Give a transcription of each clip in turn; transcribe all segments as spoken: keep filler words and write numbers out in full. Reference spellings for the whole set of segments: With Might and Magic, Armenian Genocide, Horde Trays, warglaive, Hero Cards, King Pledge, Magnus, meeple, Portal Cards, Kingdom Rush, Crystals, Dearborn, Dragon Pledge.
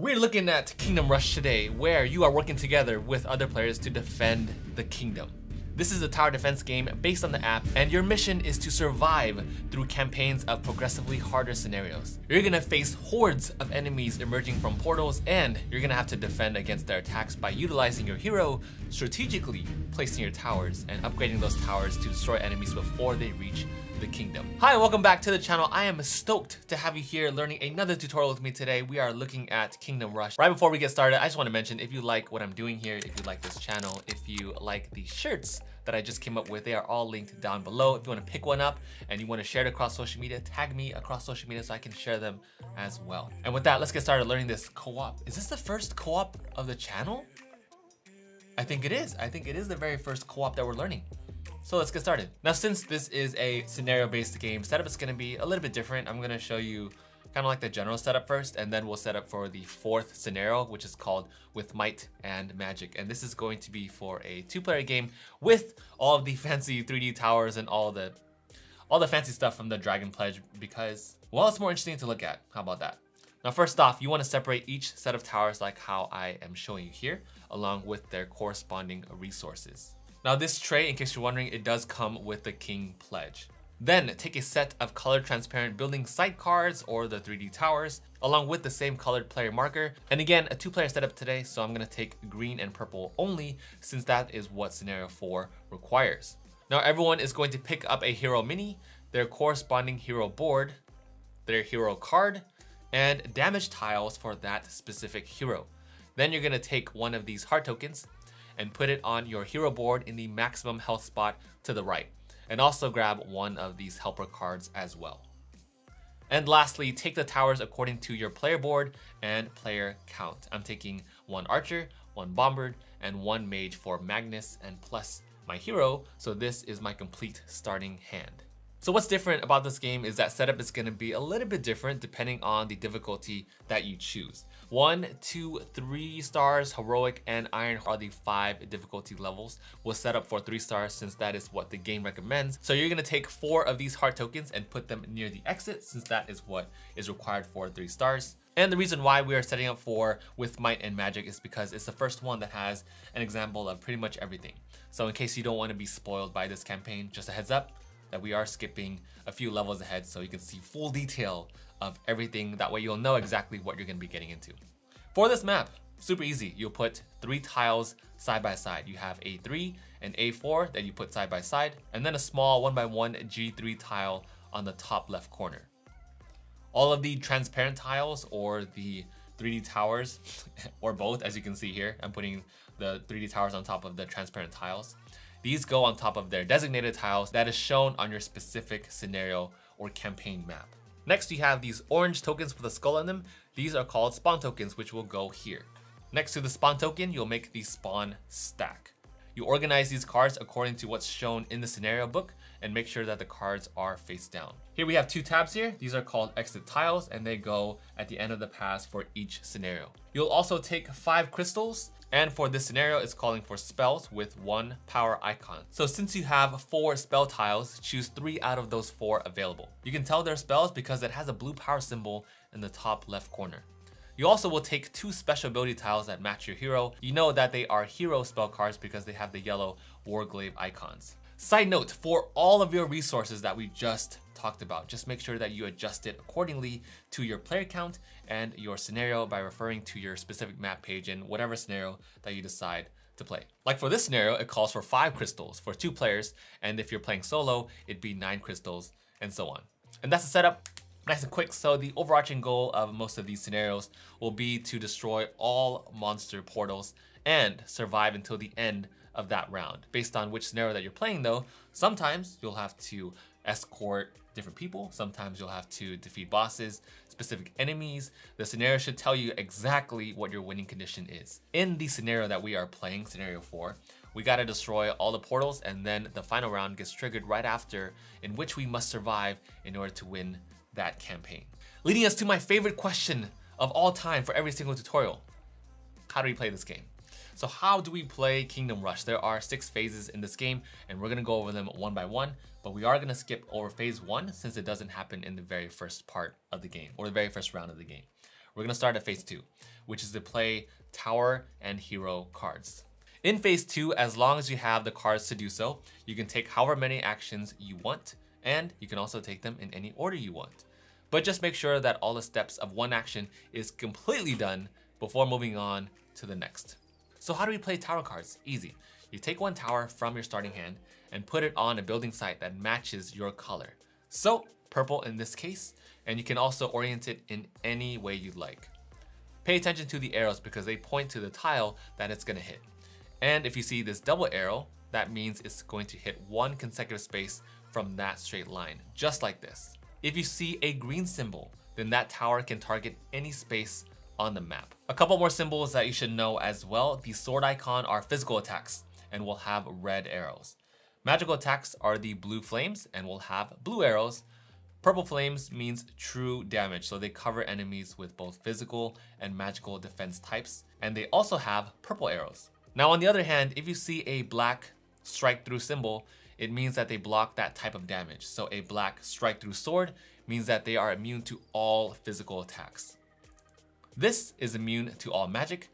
We're looking at Kingdom Rush today, where you are working together with other players to defend the kingdom. This is a tower defense game based on the app, and your mission is to survive through campaigns of progressively harder scenarios. You're gonna face hordes of enemies emerging from portals, and you're gonna have to defend against their attacks by utilizing your hero, strategically placing your towers, and upgrading those towers to destroy enemies before they reach the kingdom. Hi, welcome back to the channel. I am stoked to have you here learning another tutorial with me today. We are looking at Kingdom Rush. Right before we get started, I just want to mention, if you like what I'm doing here, if you like this channel, if you like the shirts that I just came up with, they are all linked down below. If you want to pick one up and you want to share it across social media, tag me across social media so I can share them as well. And with that, let's get started learning this co-op. Is this the first co-op of the channel? I think it is. I think it is the very first co-op that we're learning. So let's get started. Now, since this is a scenario-based game, setup is gonna be a little bit different. I'm gonna show you kind of like the general setup first, and then we'll set up for the fourth scenario, which is called With Might and Magic. And this is going to be for a two-player game with all of the fancy three D towers and all the, all the fancy stuff from the Dragon Pledge, because, well, it's more interesting to look at. How about that? Now, first off, you want to separate each set of towers like how I am showing you here, along with their corresponding resources. Now this tray, in case you're wondering, it does come with the King Pledge. Then take a set of colored transparent building site cards or the three D towers, along with the same colored player marker. And again, a two-player setup today, so I'm gonna take green and purple only, since that is what scenario four requires. Now everyone is going to pick up a hero mini, their corresponding hero board, their hero card, and damage tiles for that specific hero. Then you're gonna take one of these heart tokens and put it on your hero board in the maximum health spot to the right. And also grab one of these helper cards as well. And lastly, take the towers according to your player board and player count. I'm taking one archer, one bombard, and one mage for Magnus, and plus my hero, so this is my complete starting hand. So what's different about this game is that setup is gonna be a little bit different depending on the difficulty that you choose. One, two, three stars, heroic, and iron are the five difficulty levels. We'll set up for three stars since that is what the game recommends. So you're gonna take four of these heart tokens and put them near the exit, since that is what is required for three stars. And the reason why we are setting up for With Might and Magic is because it's the first one that has an example of pretty much everything. So in case you don't wanna be spoiled by this campaign, just a heads up that we are skipping a few levels ahead so you can see full detail of everything. That way you'll know exactly what you're gonna be getting into. For this map, super easy. You'll put three tiles side by side. You have A three and A four that you put side by side, and then a small one by one G three tile on the top left corner. All of the transparent tiles or the three D towers, or both, as you can see here, I'm putting the three D towers on top of the transparent tiles. These go on top of their designated tiles that is shown on your specific scenario or campaign map. Next, you have these orange tokens with a skull on them. These are called spawn tokens, which will go here. Next to the spawn token, you'll make the spawn stack. You organize these cards according to what's shown in the scenario book and make sure that the cards are face down. Here we have two tabs here. These are called exit tiles, and they go at the end of the pass for each scenario. You'll also take five crystals, and for this scenario, it's calling for spells with one power icon. So since you have four spell tiles, choose three out of those four available. You can tell they're spells because it has a blue power symbol in the top left corner. You also will take two special ability tiles that match your hero. You know that they are hero spell cards because they have the yellow warglaive icons. Side note, for all of your resources that we just talked about, just make sure that you adjust it accordingly to your player count and your scenario by referring to your specific map page in whatever scenario that you decide to play. Like for this scenario, it calls for five crystals for two players, and if you're playing solo, it'd be nine crystals, and so on. And that's the setup, nice and quick. So the overarching goal of most of these scenarios will be to destroy all monster portals and survive until the end of that round. Based on which scenario that you're playing though, sometimes you'll have to escort different people, sometimes you'll have to defeat bosses, specific enemies. The scenario should tell you exactly what your winning condition is. In the scenario that we are playing, scenario four, we gotta destroy all the portals, and then the final round gets triggered right after, in which we must survive in order to win that campaign. Leading us to my favorite question of all time for every single tutorial: how do we play this game? So how do we play Kingdom Rush? There are six phases in this game, and we're gonna go over them one by one, but we are gonna skip over phase one since it doesn't happen in the very first part of the game, or the very first round of the game. We're gonna start at phase two, which is to play tower and hero cards. In phase two, as long as you have the cards to do so, you can take however many actions you want, and you can also take them in any order you want. But just make sure that all the steps of one action is completely done before moving on to the next. So how do we play tower cards? Easy. You take one tower from your starting hand and put it on a building site that matches your color. So purple in this case, and you can also orient it in any way you'd like. Pay attention to the arrows because they point to the tile that it's gonna hit. And if you see this double arrow, that means it's going to hit one consecutive space from that straight line, just like this. If you see a green symbol, then that tower can target any space on the map. A couple more symbols that you should know as well. The sword icon are physical attacks and will have red arrows. Magical attacks are the blue flames and will have blue arrows. Purple flames means true damage, so they cover enemies with both physical and magical defense types, and they also have purple arrows. Now on the other hand, if you see a black strike-through symbol, it means that they block that type of damage. So a black strike-through sword means that they are immune to all physical attacks. This is immune to all magic,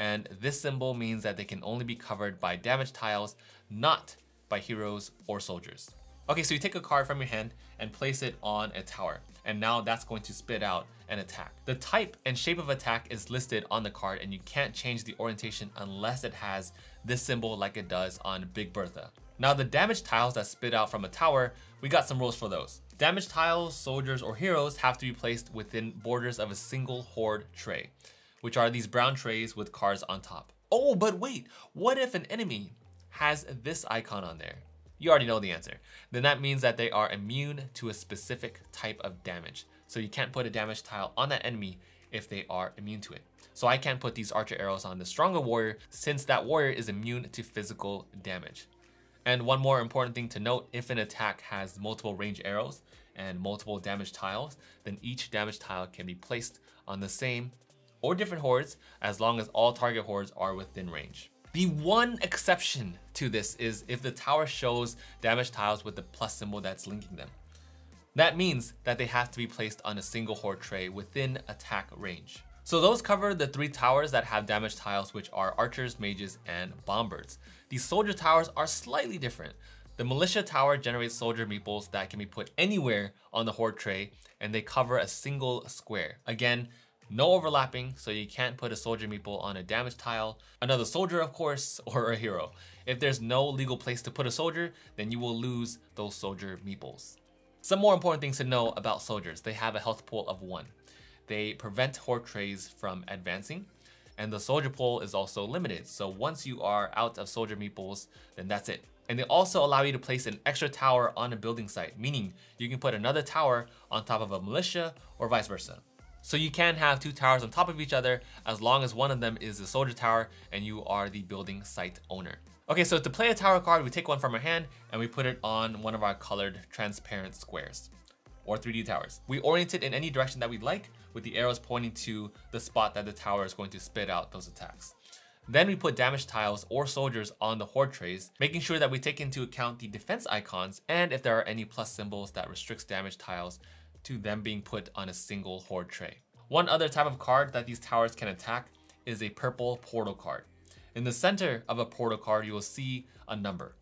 and this symbol means that they can only be covered by damage tiles, not by heroes or soldiers. Okay, so you take a card from your hand and place it on a tower, and now that's going to spit out an attack. The type and shape of attack is listed on the card, and you can't change the orientation unless it has this symbol like it does on Big Bertha. Now the damage tiles that spit out from a tower, we got some rules for those. Damage tiles, soldiers, or heroes have to be placed within borders of a single horde tray, which are these brown trays with cards on top. Oh, but wait, what if an enemy has this icon on there? You already know the answer. Then that means that they are immune to a specific type of damage. So you can't put a damage tile on that enemy if they are immune to it. So I can't put these archer arrows on the stronger warrior since that warrior is immune to physical damage. And one more important thing to note, if an attack has multiple range arrows and multiple damage tiles, then each damage tile can be placed on the same or different hordes as long as all target hordes are within range. The one exception to this is if the tower shows damage tiles with the plus symbol that's linking them. That means that they have to be placed on a single horde tray within attack range. So those cover the three towers that have damage tiles, which are archers, mages, and bombards. The soldier towers are slightly different. The militia tower generates soldier meeples that can be put anywhere on the horde tray, and they cover a single square. Again, no overlapping, so you can't put a soldier meeple on a damage tile, another soldier of course, or a hero. If there's no legal place to put a soldier, then you will lose those soldier meeples. Some more important things to know about soldiers. They have a health pool of one. They prevent horde trays from advancing, and the soldier pool is also limited. So once you are out of soldier meeples, then that's it. And they also allow you to place an extra tower on a building site, meaning you can put another tower on top of a militia or vice versa. So you can have two towers on top of each other as long as one of them is the soldier tower and you are the building site owner. Okay, so to play a tower card, we take one from our hand and we put it on one of our colored transparent squares or three D towers. We orient it in any direction that we'd like with the arrows pointing to the spot that the tower is going to spit out those attacks. Then we put damage tiles or soldiers on the horde trays, making sure that we take into account the defense icons and if there are any plus symbols that restricts damage tiles to them being put on a single horde tray. One other type of card that these towers can attack is a purple portal card. In the center of a portal card, you will see a number.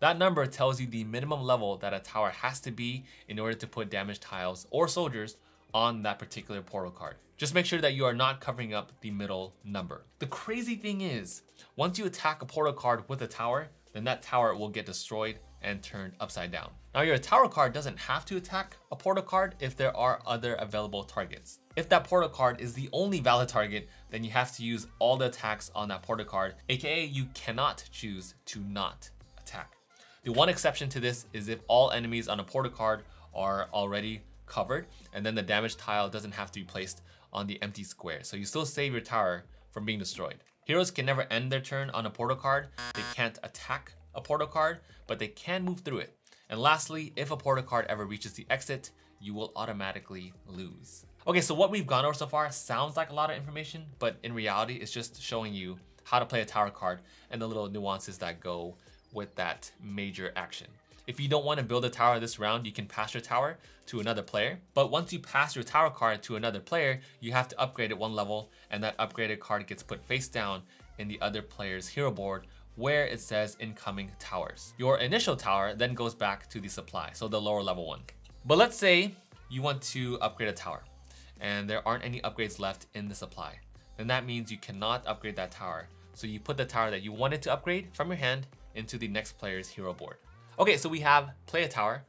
That number tells you the minimum level that a tower has to be in order to put damage tiles or soldiers on that particular portal card. Just make sure that you are not covering up the middle number. The crazy thing is, once you attack a portal card with a tower, then that tower will get destroyed and turned upside down. Now your tower card doesn't have to attack a portal card if there are other available targets. If that portal card is the only valid target, then you have to use all the attacks on that portal card, aka you cannot choose to not attack. The one exception to this is if all enemies on a portal card are already covered, and then the damage tile doesn't have to be placed on the empty square. So you still save your tower from being destroyed. Heroes can never end their turn on a portal card. They can't attack a portal card, but they can move through it. And lastly, if a portal card ever reaches the exit, you will automatically lose. Okay, so what we've gone over so far sounds like a lot of information, but in reality, it's just showing you how to play a tower card and the little nuances that go with that major action. If you don't want to build a tower this round, you can pass your tower to another player. But once you pass your tower card to another player, you have to upgrade it one level, and that upgraded card gets put face down in the other player's hero board, where it says incoming towers. Your initial tower then goes back to the supply, so the lower level one. But let's say you want to upgrade a tower and there aren't any upgrades left in the supply. Then that means you cannot upgrade that tower. So you put the tower that you wanted to upgrade from your hand into the next player's hero board. Okay, so we have play a tower,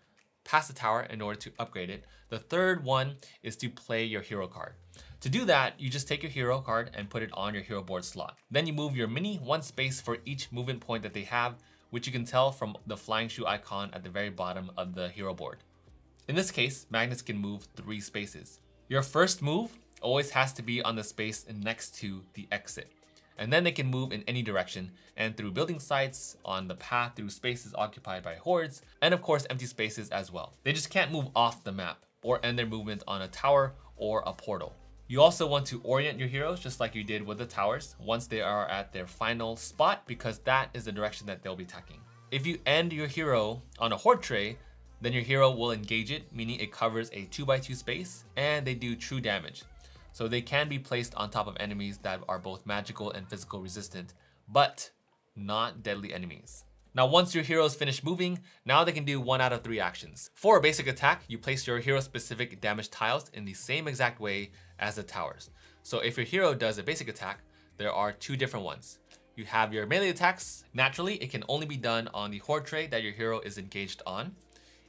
pass the tower in order to upgrade it. The third one is to play your hero card. To do that, you just take your hero card and put it on your hero board slot. Then you move your mini one space for each movement point that they have, which you can tell from the flying shoe icon at the very bottom of the hero board. In this case, Magnus can move three spaces. Your first move always has to be on the space next to the exit. And then they can move in any direction and through building sites, on the path, through spaces occupied by hordes, and of course empty spaces as well. They just can't move off the map or end their movement on a tower or a portal. You also want to orient your heroes just like you did with the towers once they are at their final spot, because that is the direction that they'll be attacking. If you end your hero on a horde tray, then your hero will engage it, meaning it covers a two by two space and they do true damage. So they can be placed on top of enemies that are both magical and physical resistant, but not deadly enemies. Now once your heroes finish moving, now they can do one out of three actions. For a basic attack, you place your hero specific damage tiles in the same exact way as the towers. So if your hero does a basic attack, there are two different ones. You have your melee attacks. Naturally, it can only be done on the horde tray that your hero is engaged on.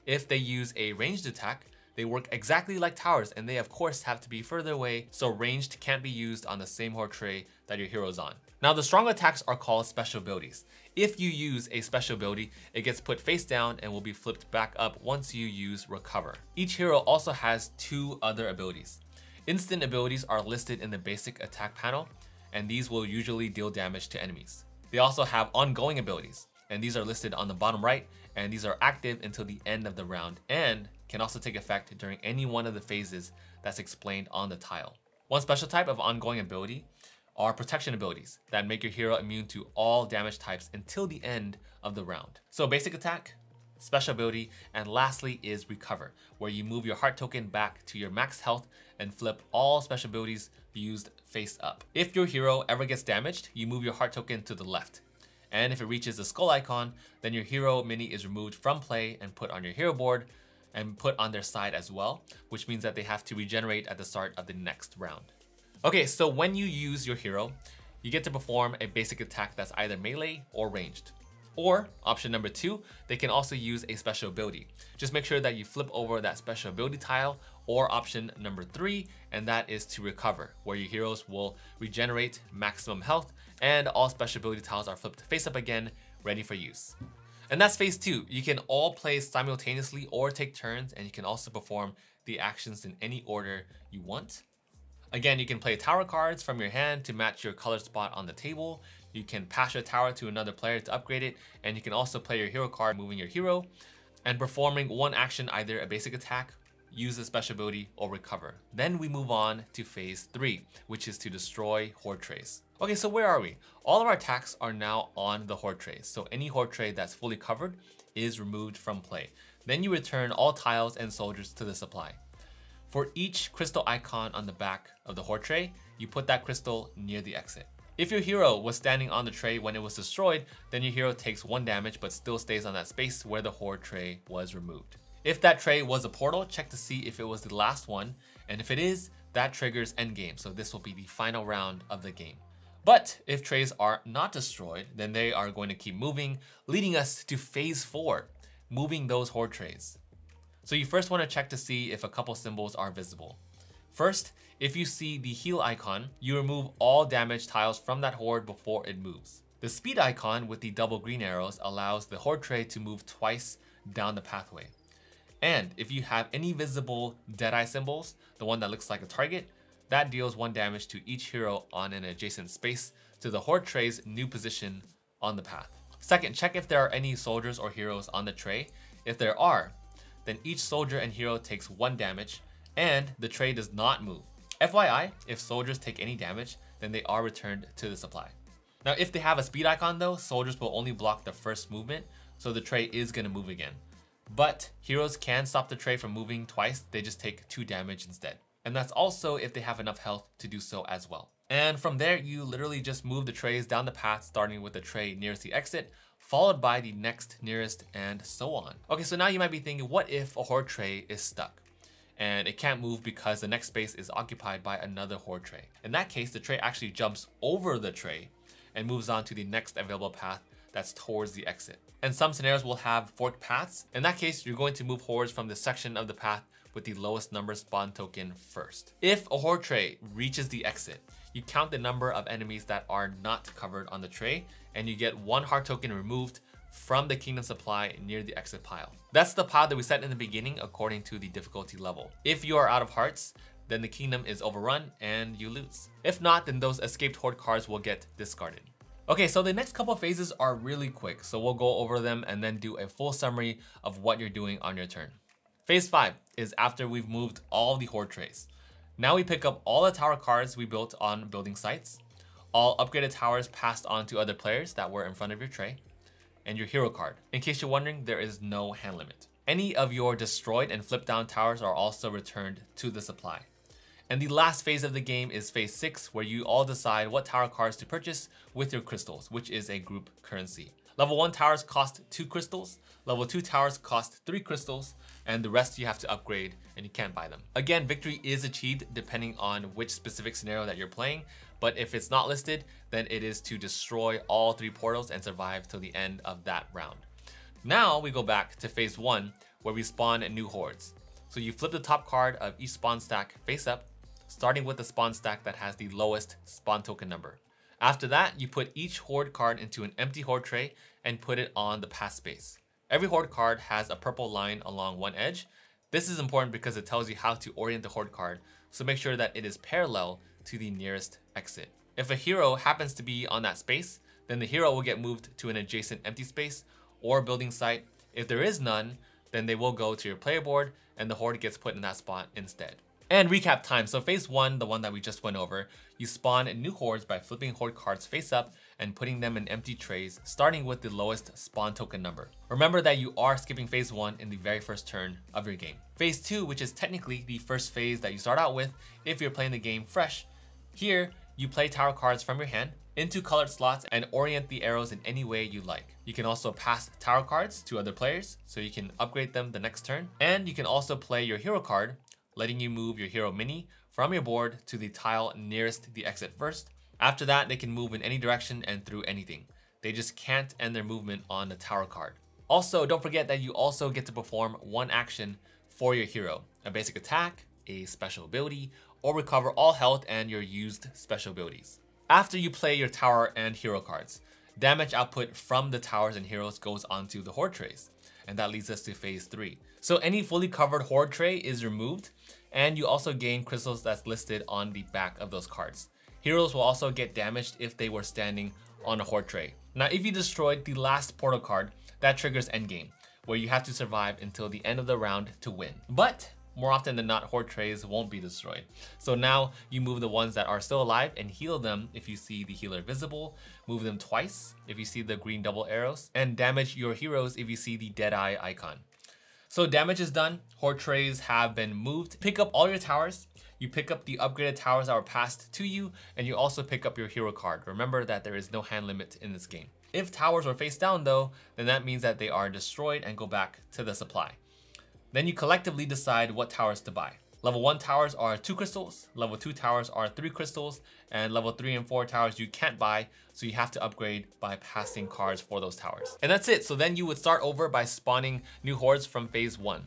If they use a ranged attack, they work exactly like towers, and they of course have to be further away, so ranged can't be used on the same horde tray that your hero's on. Now the strong attacks are called special abilities. If you use a special ability, it gets put face down and will be flipped back up once you use recover. Each hero also has two other abilities. Instant abilities are listed in the basic attack panel, and these will usually deal damage to enemies. They also have ongoing abilities, and these are listed on the bottom right, and these are active until the end of the round and can also take effect during any one of the phases that's explained on the tile. One special type of ongoing ability are protection abilities that make your hero immune to all damage types until the end of the round. So basic attack, special ability, and lastly is recover, where you move your heart token back to your max health and flip all special abilities used face up. If your hero ever gets damaged, you move your heart token to the left. And if it reaches the skull icon, then your hero mini is removed from play and put on your hero board and put on their side as well, which means that they have to regenerate at the start of the next round. Okay, so when you use your hero, you get to perform a basic attack that's either melee or ranged. Or option number two, they can also use a special ability. Just make sure that you flip over that special ability tile, or option number three, and that is to recover, where your heroes will regenerate maximum health and all special ability tiles are flipped face up again, ready for use. And that's phase two. You can all play simultaneously or take turns, and you can also perform the actions in any order you want. Again, you can play tower cards from your hand to match your color spot on the table. You can pass your tower to another player to upgrade it, and you can also play your hero card moving your hero and performing one action, either a basic attack, use a special ability, or recover. Then we move on to phase three, which is to destroy horde trays. Okay, so where are we? All of our attacks are now on the horde trays, so any horde tray that's fully covered is removed from play. Then you return all tiles and soldiers to the supply. For each crystal icon on the back of the horde tray, you put that crystal near the exit. If your hero was standing on the tray when it was destroyed, then your hero takes one damage but still stays on that space where the horde tray was removed. If that tray was a portal, check to see if it was the last one, and if it is, that triggers endgame, so this will be the final round of the game. But if trays are not destroyed, then they are going to keep moving, leading us to phase four, moving those horde trays. So you first want to check to see if a couple symbols are visible. First, if you see the heal icon, you remove all damage tiles from that horde before it moves. The speed icon with the double green arrows allows the horde tray to move twice down the pathway. And if you have any visible Deadeye symbols, the one that looks like a target, that deals one damage to each hero on an adjacent space to the horde tray's new position on the path. Second, check if there are any soldiers or heroes on the tray. If there are, then each soldier and hero takes one damage, and the tray does not move. F Y I, if soldiers take any damage, then they are returned to the supply. Now, if they have a speed icon though, soldiers will only block the first movement, so the tray is gonna move again. But heroes can stop the tray from moving twice, they just take two damage instead. And that's also if they have enough health to do so as well. And from there, you literally just move the trays down the path, starting with the tray nearest the exit, followed by the next nearest, and so on. Okay, so now you might be thinking, what if a horde tray is stuck? And it can't move because the next space is occupied by another horde tray. In that case, the tray actually jumps over the tray and moves on to the next available path that's towards the exit. And some scenarios will have forked paths. In that case, you're going to move hordes from the section of the path with the lowest number spawn token first. If a horde tray reaches the exit, you count the number of enemies that are not covered on the tray, and you get one heart token removed from the kingdom supply near the exit pile. That's the pile that we set in the beginning according to the difficulty level. If you are out of hearts, then the kingdom is overrun and you lose. If not, then those escaped horde cards will get discarded. Okay, so the next couple phases are really quick, so we'll go over them and then do a full summary of what you're doing on your turn. Phase five is after we've moved all the horde trays. Now we pick up all the tower cards we built on building sites, all upgraded towers passed on to other players that were in front of your tray, and your hero card. In case you're wondering, there is no hand limit. Any of your destroyed and flipped down towers are also returned to the supply. And the last phase of the game is phase six, where you all decide what tower cards to purchase with your crystals, which is a group currency. Level one towers cost two crystals, level two towers cost three crystals, and the rest you have to upgrade and you can't buy them. Again, victory is achieved depending on which specific scenario that you're playing, but if it's not listed, then it is to destroy all three portals and survive till the end of that round. Now we go back to phase one, where we spawn new hordes. So you flip the top card of each spawn stack face up, starting with the spawn stack that has the lowest spawn token number. After that, you put each horde card into an empty horde tray and put it on the pass space. Every horde card has a purple line along one edge. This is important because it tells you how to orient the horde card, so make sure that it is parallel to the nearest exit. If a hero happens to be on that space, then the hero will get moved to an adjacent empty space or building site. If there is none, then they will go to your player board and the horde gets put in that spot instead. And recap time. So phase one, the one that we just went over, you spawn new hordes by flipping horde cards face up and putting them in empty trays, starting with the lowest spawn token number. Remember that you are skipping phase one in the very first turn of your game. Phase two, which is technically the first phase that you start out with if you're playing the game fresh. Here, you play tower cards from your hand into colored slots and orient the arrows in any way you like. You can also pass tower cards to other players so you can upgrade them the next turn. And you can also play your hero card, letting you move your hero mini from your board to the tile nearest the exit first. After that, they can move in any direction and through anything. They just can't end their movement on the tower card. Also, don't forget that you also get to perform one action for your hero, a basic attack, a special ability, or recover all health and your used special abilities. After you play your tower and hero cards, damage output from the towers and heroes goes onto the horde trays. And that leads us to phase three. So any fully covered horde tray is removed, and you also gain crystals that's listed on the back of those cards. Heroes will also get damaged if they were standing on a horde tray. Now, if you destroyed the last portal card, that triggers endgame, where you have to survive until the end of the round to win. But more often than not, horde trays won't be destroyed. So now you move the ones that are still alive and heal them if you see the healer visible, move them twice if you see the green double arrows, and damage your heroes if you see the dead eye icon. So damage is done, horde trays have been moved. Pick up all your towers, you pick up the upgraded towers that were passed to you, and you also pick up your hero card. Remember that there is no hand limit in this game. If towers are face down though, then that means that they are destroyed and go back to the supply. Then you collectively decide what towers to buy. Level one towers are two crystals, level two towers are three crystals, and level three and four towers you can't buy, so you have to upgrade by passing cards for those towers. And that's it. So then you would start over by spawning new hordes from phase one.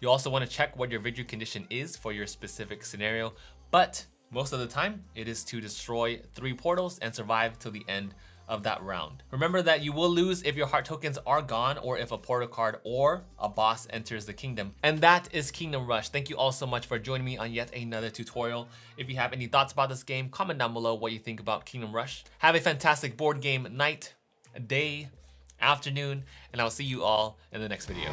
You also want to check what your victory condition is for your specific scenario, but most of the time it is to destroy three portals and survive till the end of that round. Remember that you will lose if your heart tokens are gone or if a portal card or a boss enters the kingdom. And that is Kingdom Rush. Thank you all so much for joining me on yet another tutorial. If you have any thoughts about this game, comment down below what you think about Kingdom Rush. Have a fantastic board game night, day, afternoon, and I'll see you all in the next video.